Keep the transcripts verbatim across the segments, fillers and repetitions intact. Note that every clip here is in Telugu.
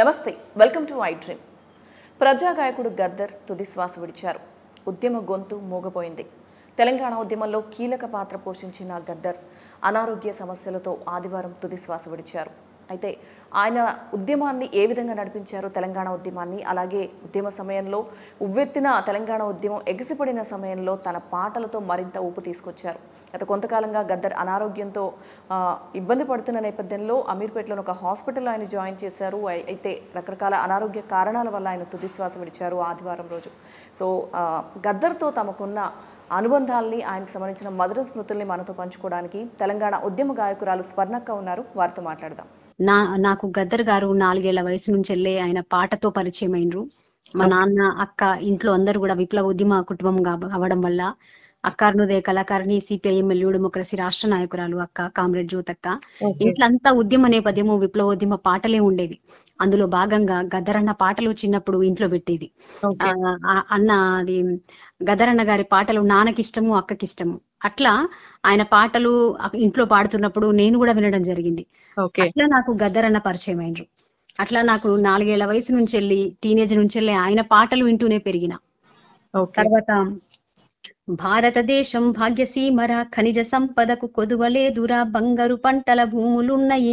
నమస్తే వెల్కమ్ టు ఐ డ్రీమ్ ప్రజా గాయకుడు గద్దర్ తుది శ్వాస విడిచారు ఉద్యమ గొంతు మోగపోయింది తెలంగాణ ఉద్యమంలో కీలక పాత్ర పోషించిన గద్దర్ అనారోగ్య సమస్యలతో ఆదివారం తుది శ్వాస విడిచారు అయితే ఆయన ఉద్యమాన్ని ఏ విధంగా నడిపించారో తెలంగాణ ఉద్యమాన్ని అలాగే ఉద్యమ సమయంలో ఉవ్వెత్తిన తెలంగాణ ఉద్యమం ఎగిసిపడిన సమయంలో తన పాటలతో మరింత ఊపు తీసుకొచ్చారు గత కొంతకాలంగా గద్దర్ అనారోగ్యంతో ఇబ్బంది పడుతున్న నేపథ్యంలో అమీర్పేటలోని ఒక హాస్పిటల్ ఆయన జాయిన్ చేశారు అయితే రకరకాల అనారోగ్య కారణాల వల్ల ఆయన తుది శ్వాస విడిచారు ఆదివారం రోజు సో గద్దర్ తో తమకున్న అనుబంధాలని ఆయనకు సంబంధించిన మధుర స్మృతుల్ని మనతో పంచుకోవడానికి తెలంగాణ ఉద్యమ గాయకురాలు స్వర్ణక్క ఉన్నారు వారితో మాట్లాడదాం నా నాకు గద్దర్ గారు నాలుగేళ్ల వయసు నుంచి వెళ్ళే ఆయన పాటతో పరిచయం అయినరు మా నాన్న అక్క ఇంట్లో అందరూ కూడా విప్లవ ఉద్యమ కుటుంబం అవడం వల్ల అక్కర్నుదే కళాకారిణి సిపిఐఎం ఎల్యూడు డెమోక్రసీ రాష్ట్ర నాయకురాలు అక్క కామ్రేడ్ జ్యోతక్క ఇంట్లంతా ఉద్యమ నేపథ్యము విప్లవోద్యమ పాటలే ఉండేవి అందులో భాగంగా గద్దర్ అన్న పాటలు చిన్నప్పుడు ఇంట్లో పెట్టేది అన్న అది గద్దర్ అన్న గారి పాటలు నాన్నకి ఇష్టము అక్కకి ఇష్టము అట్లా ఆయన పాటలు ఇంట్లో పాడుతున్నప్పుడు నేను కూడా వినడం జరిగింది అట్లా నాకు గద్దర్ అన్న పరిచయం అయినరు అట్లా నాకు నాలుగేళ్ల వయసు నుంచి వెళ్ళి టీనేజ్ నుంచి వెళ్ళి ఆయన పాటలు వింటూనే పెరిగిన తర్వాత భారతదేశం భాగ్యసీమరా ఖనిజ సంపదకు కొదువలేదురా బంగారు పంటల భూములున్నాయి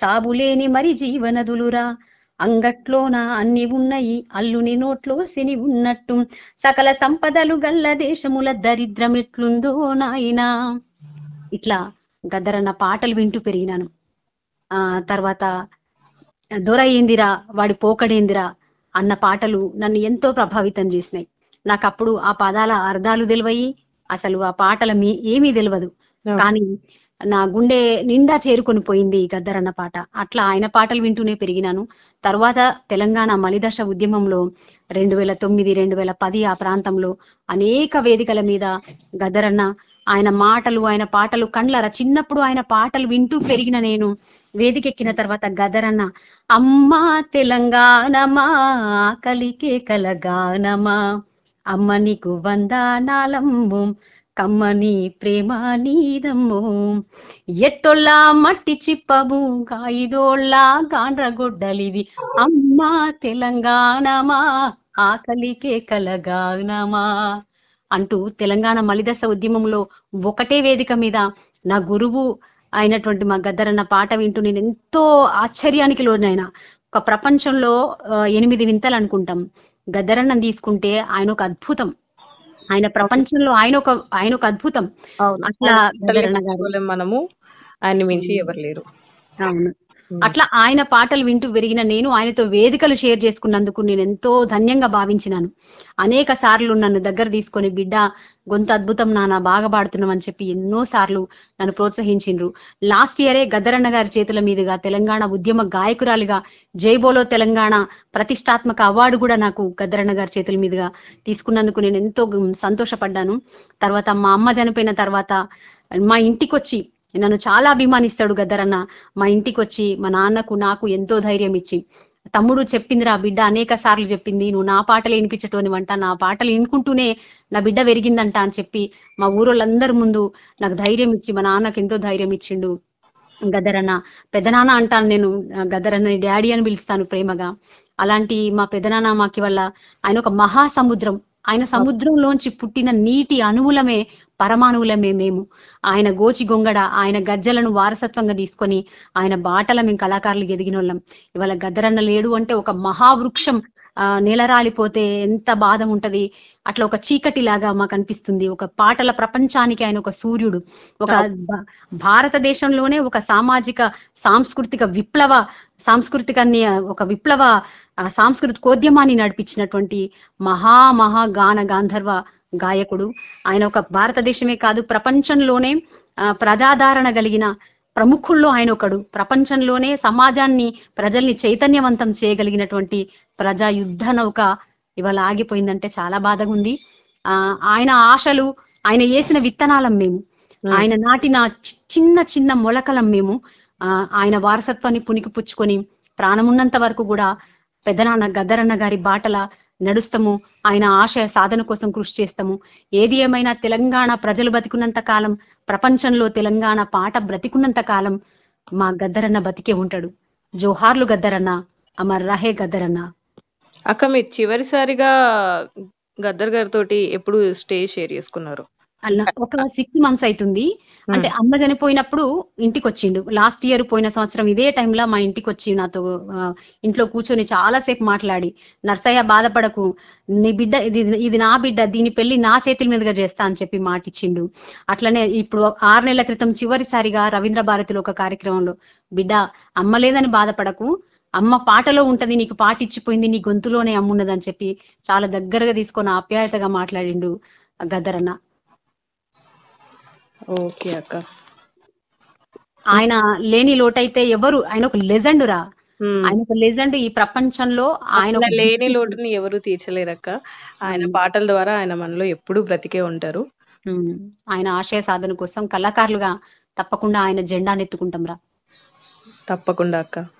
చాబులేని మరి జీవనదులురా అంగట్లోన అన్ని ఉన్నాయి అల్లుని నోట్లో సిని ఉన్నట్టు సకల సంపదలు గల్ల దేశముల దరిద్రమెట్లుందో నాయనా ఇట్లా గద్దర్ అన్న పాటలు వింటూ పెరిగినాను ఆ తర్వాత దొరయ్యిందిరా వాడి పోకడేందిరా అన్న పాటలు నన్ను ఎంతో ప్రభావితం చేసినాయి నాకు అప్పుడు ఆ పదాల అర్థాలు తెలివయి అసలు ఆ పాటల మీ ఏమీ తెలియదు కానీ నా గుండె నిండా చేరుకొని పోయింది గద్దర్ అన్న పాట అట్లా ఆయన పాటలు వింటూనే పెరిగినాను తర్వాత తెలంగాణ మలిదశ ఉద్యమంలో రెండు వేల తొమ్మిది రెండు వేల పది ఆ ప్రాంతంలో అనేక వేదికల మీద గద్దర్ అన్న ఆయన మాటలు ఆయన పాటలు కండ్లరా చిన్నప్పుడు ఆయన పాటలు వింటూ పెరిగిన నేను వేదికెక్కిన తర్వాత గద్దర్ అన్న అమ్మా తెలంగాణమా కలికే కలగానమా అమ్మ నీకు వందనాలమ్ము కమ్మని ప్రేమ నీదమ్ము ఎట్టొల్లా మట్టి చిప్పము గాయిదోళ్ళా గాండ్రగొడ్డలివి అమ్మా తెలంగాణమా ఆకలికే కలగానమా అంటూ తెలంగాణ మలిదశ ఉద్యమంలో ఒకటే వేదిక మీద నా గురువు అయినటువంటి మా గద్దర్ అన్న పాట వింటూ నేను ఎంతో ఆశ్చర్యానికి లోనైనా ఒక ప్రపంచంలో ఎనిమిది వింతలు అనుకుంటాం గద్దర్ అన్నని తీసుకుంటే ఆయన ఒక అద్భుతం ఆయన ప్రపంచంలో ఆయన ఒక ఆయన ఒక అద్భుతం అట్లా మనము ఆయన మించి ఎవరు లేరు అవును అట్లా ఆయన పాటలు వింటూ పెరిగిన నేను ఆయనతో వేదికలు షేర్ చేసుకున్నందుకు నేను ఎంతో ధన్యంగా భావించినాను అనేక సార్లు నన్ను దగ్గర తీసుకొని బిడ్డ గొంత అద్భుతం నాన్న బాగా పాడుతున్నాం అని చెప్పి ఎన్నో సార్లు నన్ను ప్రోత్సహించిండ్రు లాస్ట్ ఇయరే గద్దర్ అన్న గారి చేతుల మీదుగా తెలంగాణ ఉద్యమ గాయకురాలిగా జైబోలో తెలంగాణ ప్రతిష్టాత్మక అవార్డు కూడా నాకు గద్దర్ అన్న గారి చేతుల మీదుగా తీసుకున్నందుకు నేను ఎంతో సంతోషపడ్డాను తర్వాత మా అమ్మ చనిపోయిన తర్వాత మా ఇంటికి వచ్చి నన్ను చాలా అభిమానిస్తాడు గద్దర్ అన్న మా ఇంటికి వచ్చి మా నాన్నకు నాకు ఎంతో ధైర్యం ఇచ్చి తమ్ముడు చెప్పిందిరా బిడ్డ అనేక సార్లు చెప్పింది నువ్వు నా పాటలు వినిపించటోని వంట నా పాటలు వినుకుంటూనే నా బిడ్డ పెరిగిందంట అని చెప్పి మా ఊరోళ్ళందరి ముందు నాకు ధైర్యం ఇచ్చి మా నాన్నకు ఎంతో ధైర్యం ఇచ్చిండు గద్దర్ అన్న పెదనాన్న అంటాను నేను గద్దర్ అన్న డాడీ అని పిలుస్తాను ప్రేమగా అలాంటి మా పెదనాన్న మాకి వల్ల ఆయన ఒక మహాసముద్రం ఆయన సముద్రంలోంచి పుట్టిన నీటి అణువులమే పరమాణువులమే మేము ఆయన గోచి గొంగడ ఆయన గజ్జలను వారసత్వంగా తీసుకొని ఆయన బాటల మేము కళాకారులు ఎదిగినోళ్ళం ఇవాళ గద్దర్ అన్న లేడు అంటే ఒక మహావృక్షం ఆ నేలరాలిపోతే ఎంత బాధ ఉంటది అట్లా ఒక చీకటి లాగా మాకు అనిపిస్తుంది ఒక పాటల ప్రపంచానికి ఆయన ఒక సూర్యుడు ఒక భారతదేశంలోనే ఒక సామాజిక సాంస్కృతిక విప్లవ సాంస్కృతికాన్ని ఒక విప్లవ సాంస్కృతికోద్యమాన్ని నడిపించినటువంటి మహా మహా గాన గాంధర్వ గాయకుడు ఆయన ఒక భారతదేశమే కాదు ప్రపంచంలోనే ప్రజాదరణ కలిగిన ప్రముఖుల్లో ఆయన ఒకడు ప్రపంచంలోనే సమాజాన్ని ప్రజల్ని చైతన్యవంతం చేయగలిగినటువంటి ప్రజా యుద్ధ నౌక ఇవాళ ఆగిపోయిందంటే చాలా బాధగా ఉంది ఆ ఆయన ఆశలు ఆయన వేసిన విత్తనాలం మేము ఆయన నాటిన చిన్న చిన్న మొలకలం మేము ఆ ఆయన వారసత్వాన్ని పుణికి పుచ్చుకొని ప్రాణమున్నంత వరకు కూడా పెదనాన్న గద్దర్ అన్న గారి బాటల నడుస్తాము ఆయన ఆశయ సాధన కోసం కృషి చేస్తాము ఏది ఏమైనా తెలంగాణ ప్రజలు బతికున్నంత కాలం ప్రపంచంలో తెలంగాణ పాట బ్రతికున్నంత కాలం మా గద్దర్ అన్న బతికే ఉంటాడు జోహార్లు గద్దర్ అన్న అమర్ రహే గదర్ అన్న. అక్క మీరు చివరిసారిగా గద్దర్ గారి తోటి ఎప్పుడు స్టే షేర్ చేసుకున్నారు? అన్న ఒక సిక్స్ మంత్స్ అవుతుంది. అంటే అమ్మ చనిపోయినప్పుడు ఇంటికి వచ్చిండు లాస్ట్ ఇయర్, పోయిన సంవత్సరం ఇదే టైంలో మా ఇంటికి వచ్చి నాతో ఇంట్లో కూర్చొని చాలాసేపు మాట్లాడి, నర్సయ్య బాధపడకు, నీ బిడ్డ ఇది ఇది నా బిడ్డ, దీని పెళ్లి నా చేతుల మీదుగా చేస్తా అని చెప్పి మాట ఇచ్చిండు. అట్లనే ఇప్పుడు ఆరు నెలల క్రితం చివరిసారిగా రవీంద్ర భారతిలో ఒక కార్యక్రమంలో, బిడ్డ అమ్మ లేదని బాధపడకు, అమ్మ పాటలో ఉంటది, నీకు పాట ఇచ్చిపోయింది, నీ గొంతులోనే అమ్మున్నది అని చెప్పి చాలా దగ్గరగా తీసుకొని ఆప్యాయతగా మాట్లాడిండు గద్దర్ అన్న. ఓకే అక్క. ఆయన లేని లోటైతే ఎవరు, ఆయన ఒక లెజెండ్ రా, ఆయన ఒక లెజెండ్ ఈ ప్రపంచంలో, ఆయన లేని లోటుని ఎవరు తీర్చలేరక్క. ఆయన పాటల ద్వారా ఆయన మనలో ఎప్పుడు బ్రతికే ఉంటారు. ఆయన ఆశయ సాధన కోసం కళాకారులుగా తప్పకుండా ఆయన జెండాను ఎత్తుకుంటాం రా. తప్పకుండా అక్క.